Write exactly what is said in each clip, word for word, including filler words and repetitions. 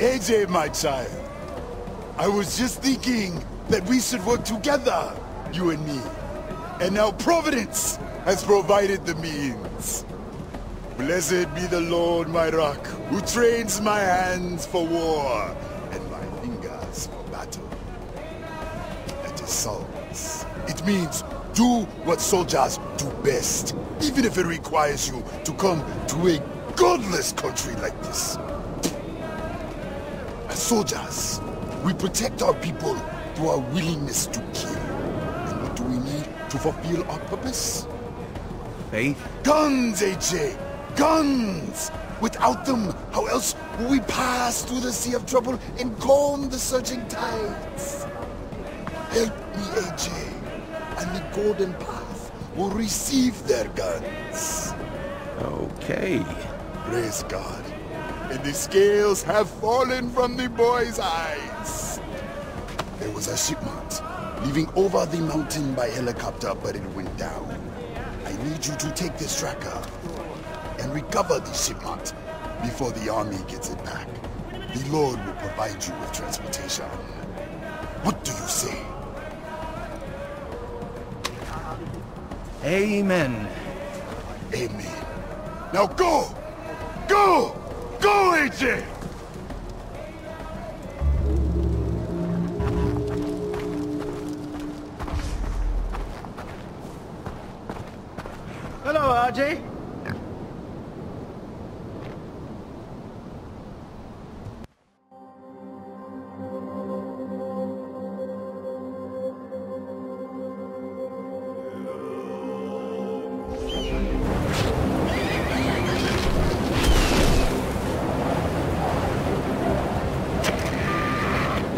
A J, my child. I was just thinking that we should work together, you and me. And now Providence has provided the means. Blessed be the Lord, my rock, who trains my hands for war and my fingers for battle. That is Psalms. It means do what soldiers do best, even if it requires you to come to a godless country like this. As soldiers, we protect our people through our willingness to kill. And what do we need to fulfill our purpose? Faith? Guns, A J! Guns! Without them, how else will we pass through the sea of trouble and calm the surging tides? Help me, A J, and the Golden Path will receive their guns. Okay. Praise God. And the scales have fallen from the boy's eyes. There was a shipment leaving over the mountain by helicopter, but it went down. I need you to take this tracker and recover the shipment before the army gets it back. The Lord will provide you with transportation. What do you say? Amen. Amen. Now go! Go! Go, A J! Hello, R J.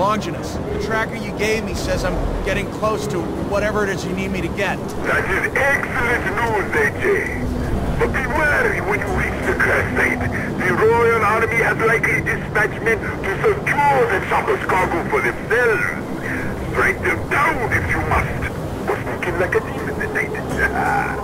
Longinus, the tracker you gave me says I'm getting close to whatever it is you need me to get. That is excellent news, A J. But be wary when you reach the Crusade. The Royal Army has likely dispatched men to secure the shopper's cargo for themselves. Strike them down if you must, or sneak in like a thief in the night.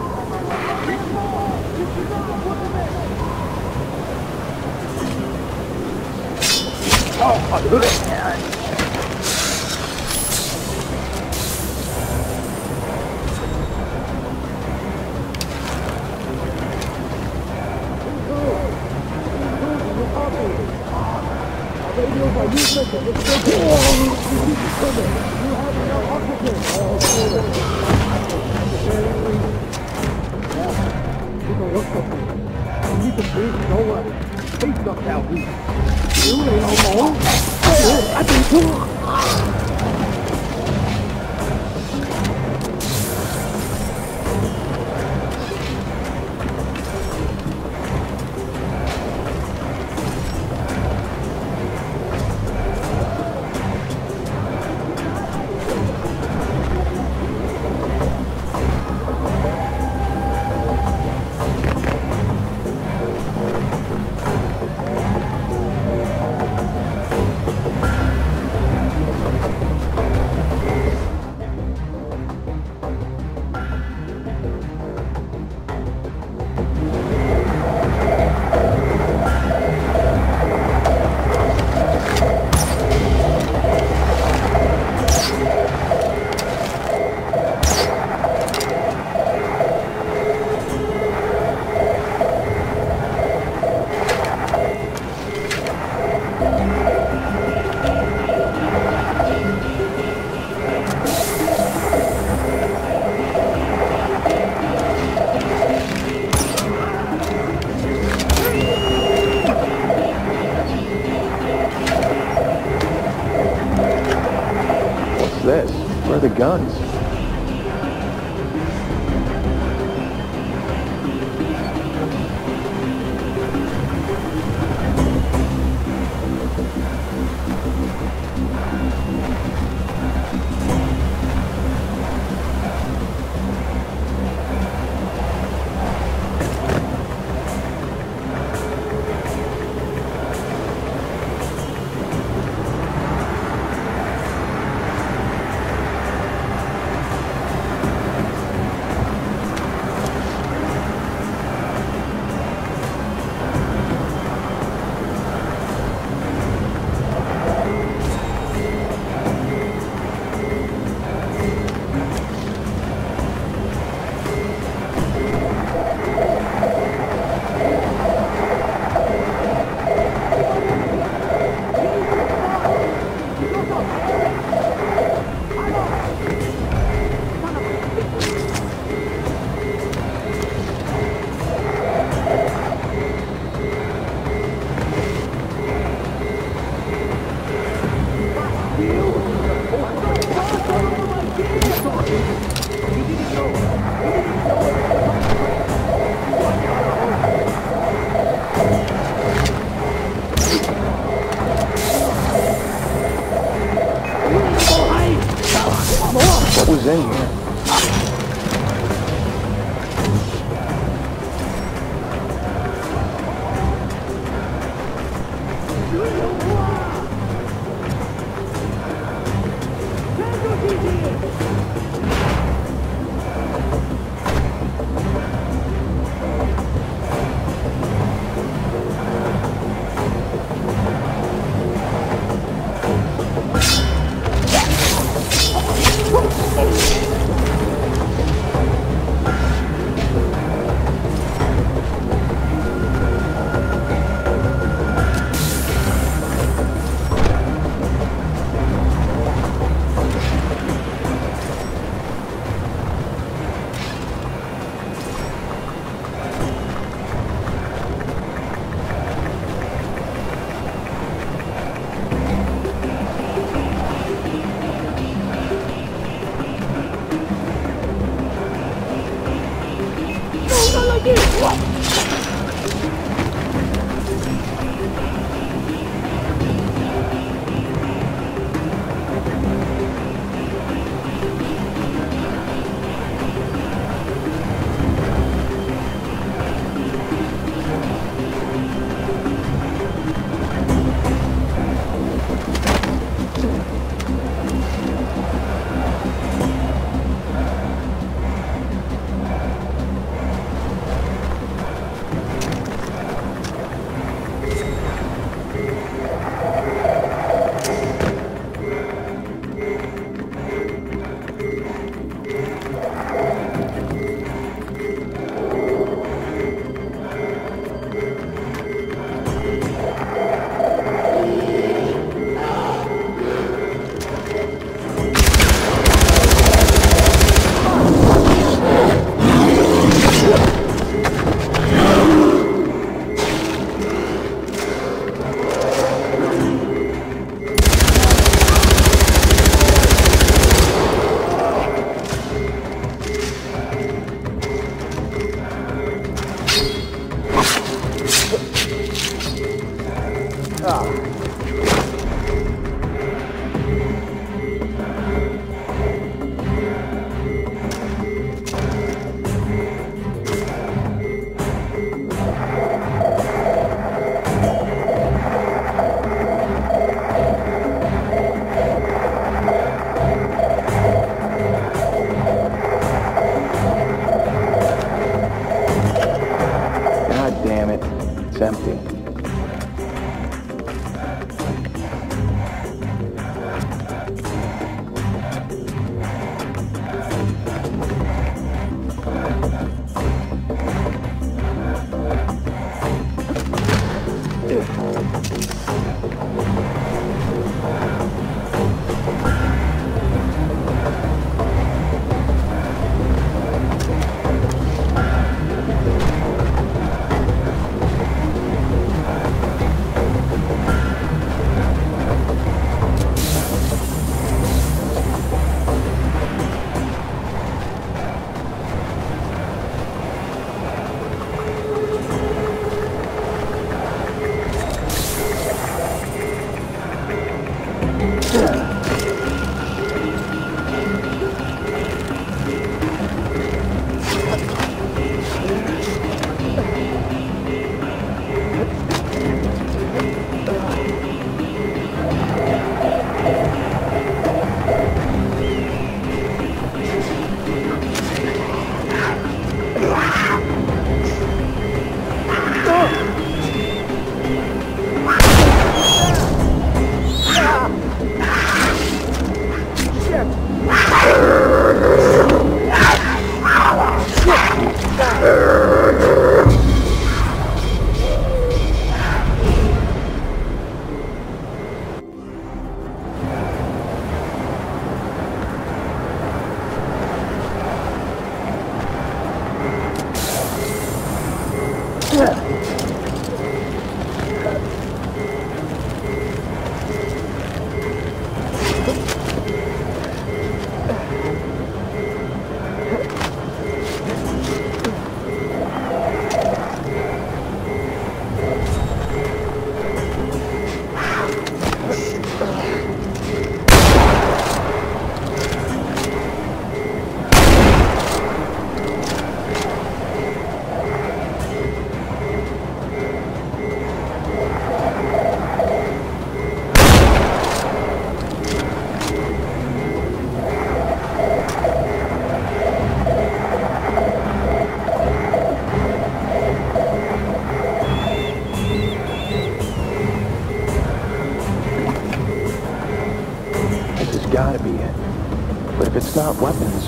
Guns. Not weapons.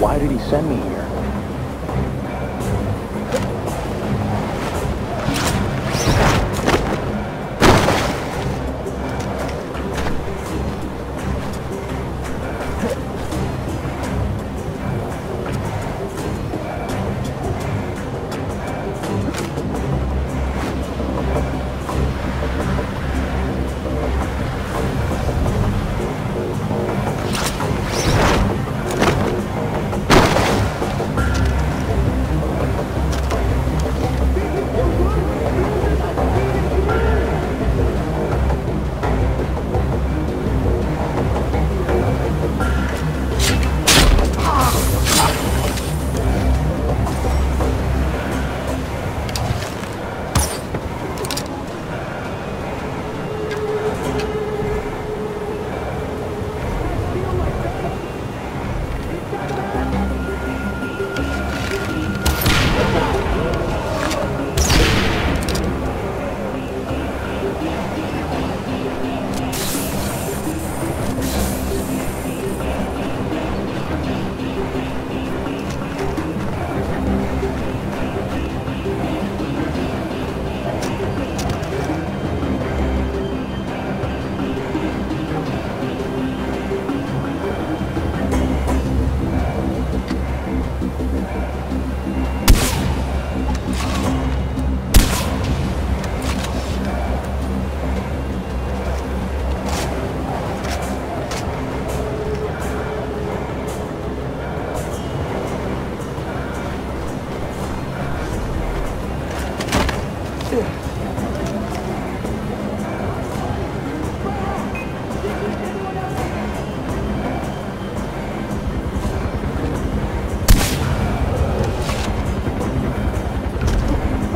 Why did he send me here?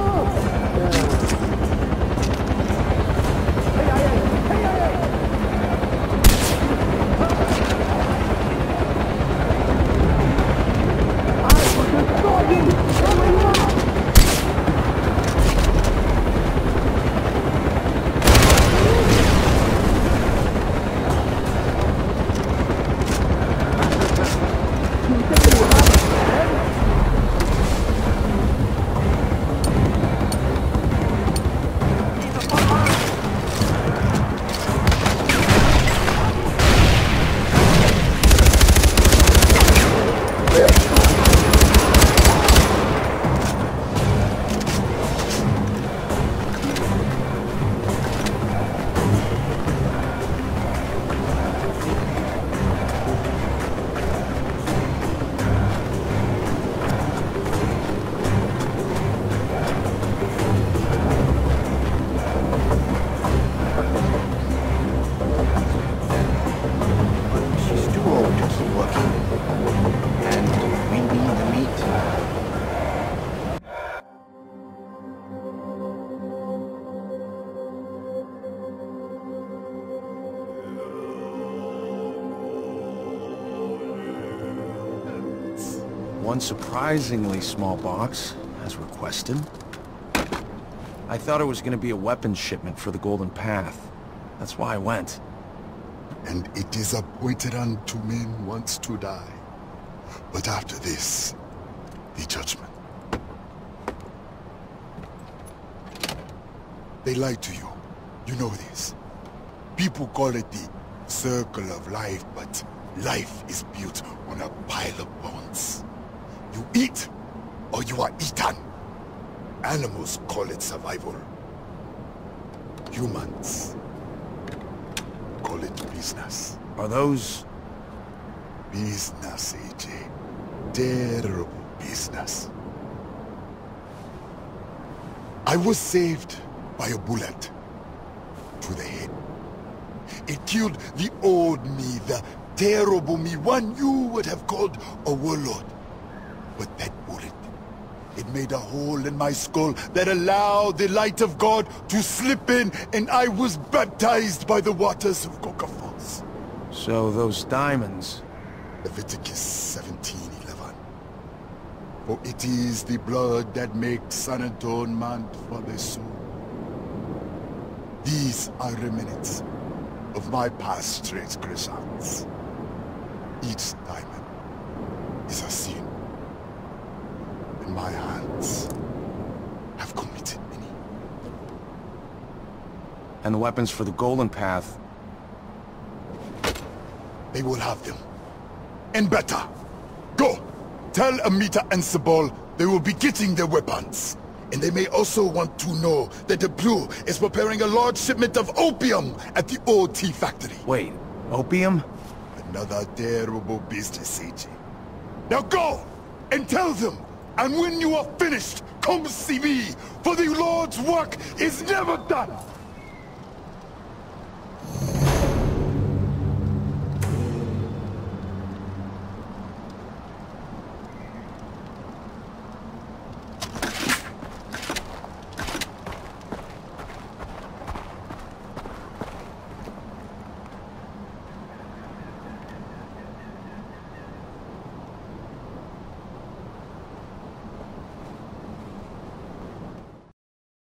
Oh! unsurprisingly small box, as requested. I thought it was going to be a weapons shipment for the Golden Path. That's why I went. And it is appointed unto men once to die. But after this, the judgment. They lied to you. You know this. People call it the circle of life, but life is built on a pile of bones. You eat, or you are eaten. Animals call it survival. Humans call it business. Are those... business, A J. Terrible business. I was saved by a bullet to the head. It killed the old me, the terrible me, one you would have called a warlord. But that bullet, it made a hole in my skull that allowed the light of God to slip in, and I was baptized by the waters of Gokofoss. So those diamonds... Leviticus seventeen eleven. For it is the blood that makes an atonement for the soul. These are remnants of my past transgressions. Each diamond is a sin, and my hands have committed many. And the weapons for the Golden Path? They will have them. And better. Go! Tell Amita and Sibol they will be getting their weapons. And they may also want to know that the Blue is preparing a large shipment of opium at the O T Factory. Wait, opium? Another terrible business, A J. Now go and tell them, and when you are finished, come see me, for the Lord's work is never done!